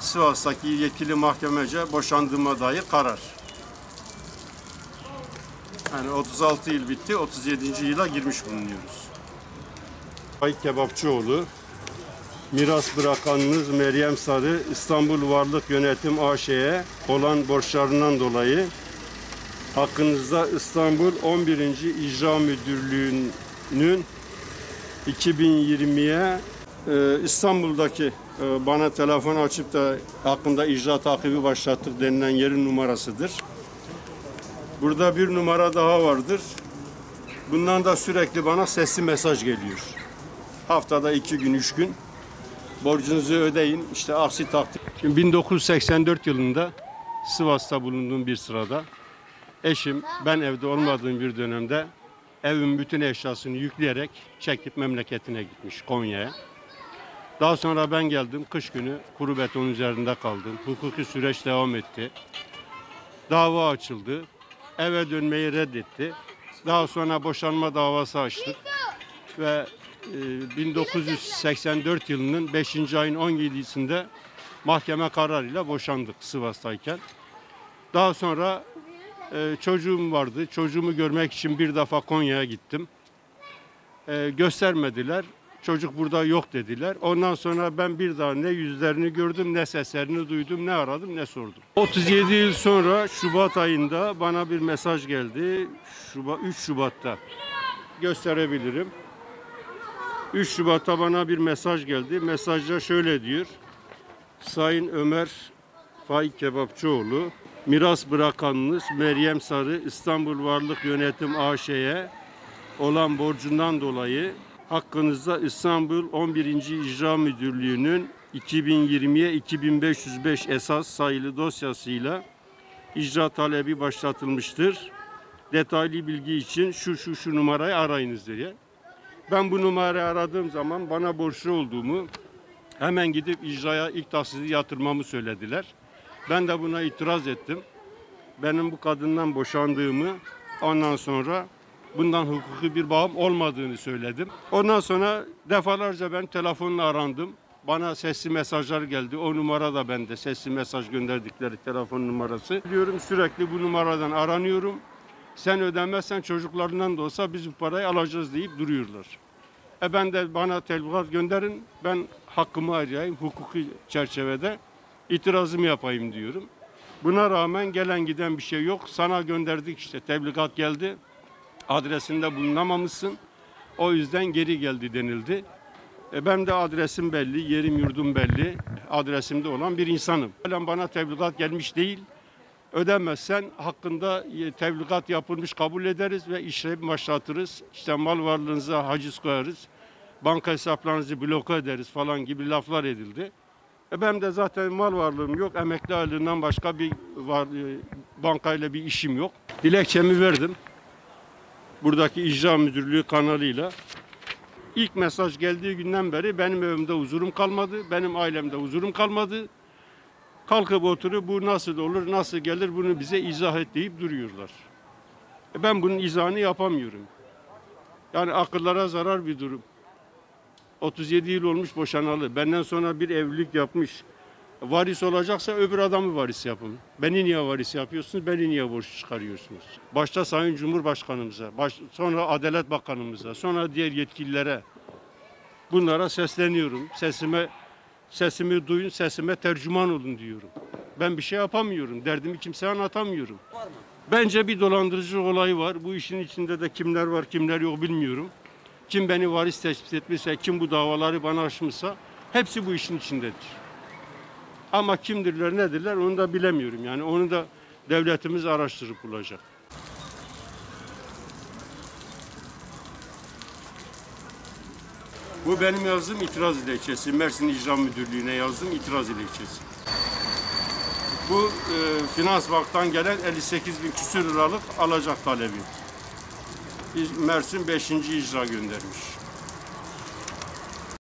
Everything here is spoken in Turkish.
Sivas'taki yetkili mahkemece boşandığıma dair karar. Yani 36 yıl bitti, 37. yıla girmiş bulunuyoruz. Faik Kebapçıoğlu, miras bırakanınız Meryem Sarı, İstanbul Varlık Yönetim AŞ'ye olan borçlarından dolayı hakkınızda İstanbul 11. İcra Müdürlüğü'nün 2020'ye İstanbul'daki bana telefon açıp da hakkında icra takibi başlattık denilen yerin numarasıdır. Burada bir numara daha vardır. Bundan da sürekli bana sesli mesaj geliyor. Haftada 2 gün, 3 gün. Borcunuzu ödeyin. İşte aksi takdir. Şimdi 1984 yılında Sivas'ta bulunduğum bir sırada eşim, ben evde olmadığım bir dönemde evin bütün eşyasını yükleyerek çekip memleketine gitmiş, Konya'ya. Daha sonra ben geldim. Kış günü kuru beton üzerinde kaldım. Hukuki süreç devam etti. Dava açıldı. Eve dönmeyi reddetti. Daha sonra boşanma davası açtık. Ve 1984 yılının 5. ayın 17'sinde mahkeme kararıyla boşandık Sivas'tayken. Daha sonra çocuğum vardı. Çocuğumu görmek için bir defa Konya'ya gittim. Göstermediler. Çocuk burada yok dediler. Ondan sonra ben bir daha ne yüzlerini gördüm, ne seslerini duydum, ne aradım, ne sordum. 37 yıl sonra Şubat ayında bana bir mesaj geldi. 3 Şubat'ta gösterebilirim. 3 Şubat'ta bana bir mesaj geldi. Mesajda şöyle diyor: Sayın Ömer Faik Kebapçıoğlu, miras bırakanınız Meryem Sarı, İstanbul Varlık Yönetim AŞ'ye olan borcundan dolayı hakkınızda İstanbul 11. İcra Müdürlüğü'nün 2020'ye 2505 esas sayılı dosyasıyla icra talebi başlatılmıştır. Detaylı bilgi için şu numarayı arayınız diye. Ben bu numarayı aradığım zaman bana borçlu olduğumu, hemen gidip icraya ilk tahsisi yatırmamı söylediler. Ben de buna itiraz ettim. Benim bu kadından boşandığımı, ondan sonra bundan hukuki bir bağım olmadığını söyledim. Ondan sonra defalarca ben telefonla arandım. Bana sesli mesajlar geldi. O numara da bende, sesli mesaj gönderdikleri telefon numarası. Diyorum, sürekli bu numaradan aranıyorum. Sen ödemezsen çocuklarından da olsa biz bu parayı alacağız deyip duruyorlar. Ben de, bana tebligat gönderin, ben hakkımı arayayım, hukuki çerçevede itirazımı yapayım diyorum. Buna rağmen gelen giden bir şey yok. Sana gönderdik işte, tebligat geldi. Adresinde bulunamamışsın. O yüzden geri geldi denildi. Ben de adresim belli, yerim yurdum belli. Adresimde olan bir insanım. Bana tebligat gelmiş değil. Ödemezsen hakkında tebligat yapılmış kabul ederiz ve işlemi başlatırız. İşte mal varlığınıza haciz koyarız. Banka hesaplarınızı bloke ederiz falan gibi laflar edildi. Ben de zaten mal varlığım yok. Emekli aylığından başka bir bankayla bir işim yok. Dilekçemi verdim. Buradaki icra müdürlüğü kanalıyla. İlk mesaj geldiği günden beri benim evimde huzurum kalmadı, benim ailemde huzurum kalmadı. Kalkıp oturup bu nasıl olur, nasıl gelir, bunu bize izah et deyip duruyorlar. Ben bunun izahını yapamıyorum. Yani akıllara zarar bir durum. 37 yıl olmuş boşanalı, benden sonra bir evlilik yapmış. Varis olacaksa öbür adamı varis yapın. Beni niye varis yapıyorsunuz, beni niye borç çıkarıyorsunuz? Başta Sayın Cumhurbaşkanımıza, sonra Adalet Bakanımıza, sonra diğer yetkililere, bunlara sesleniyorum. Sesimi duyun, sesime tercüman olun diyorum. Ben bir şey yapamıyorum, derdimi kimseye anlatamıyorum. Bence bir dolandırıcılık olayı var. Bu işin içinde de kimler var, kimler yok bilmiyorum. Kim beni varis tespit etmişse, kim bu davaları bana açmışsa, hepsi bu işin içindedir. Ama kimdirler, nedirler onu da bilemiyorum. Yani onu da devletimiz araştırıp bulacak. Bu benim yazdığım itiraz dilekçesi. Mersin İcra Müdürlüğü'ne yazdığım itiraz dilekçesi. Bu Finans Bank'tan gelen 58 bin küsur liralık alacak talebi. Mersin 5. icra göndermiş.